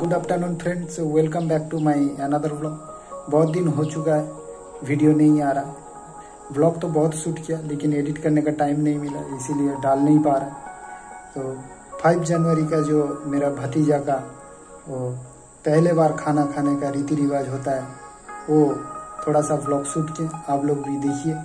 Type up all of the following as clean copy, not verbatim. Good afternoon friends, welcome back to my another vlog. बहुत दिन हो चुका है वीडियो नहीं आ रहा। व्लॉग तो बहुत शूट किया लेकिन एडिट करने का टाइम नहीं मिला, इसीलिए डाल नहीं पा रहा। तो 5 जनवरी का जो मेरा भतीजा का वो पहले बार खाना खाने का रीति रिवाज होता है, वो थोड़ा सा व्लॉग शूट किया। आप लोग भी देखिए।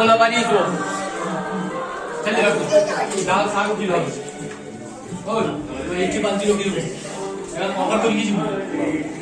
बोला बारी इसको चलिए रखो दाल साग की लो और तो 1 से 5 किलो की यार ऑफर तो लीजिए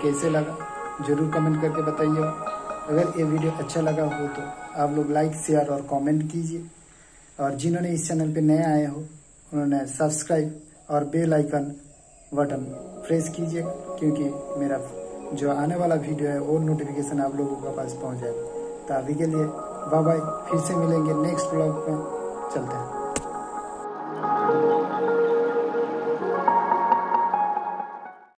कैसे लगा जरूर कमेंट करके बताइए। अगर ये वीडियो अच्छा लगा हो तो आप लोग लाइक शेयर और कमेंट कीजिए, और जिन्होंने इस चैनल पे नए आए हो उन्होंने सब्सक्राइब और बेल आइकन बटन प्रेस कीजिए, क्योंकि मेरा जो आने वाला वीडियो है वो नोटिफिकेशन आप लोगों के पास पहुंच जाएगा। तो अभी के लिए बाय बाय, फिर से मिलेंगे नेक्स्ट ब्लॉग में, चलते हैं।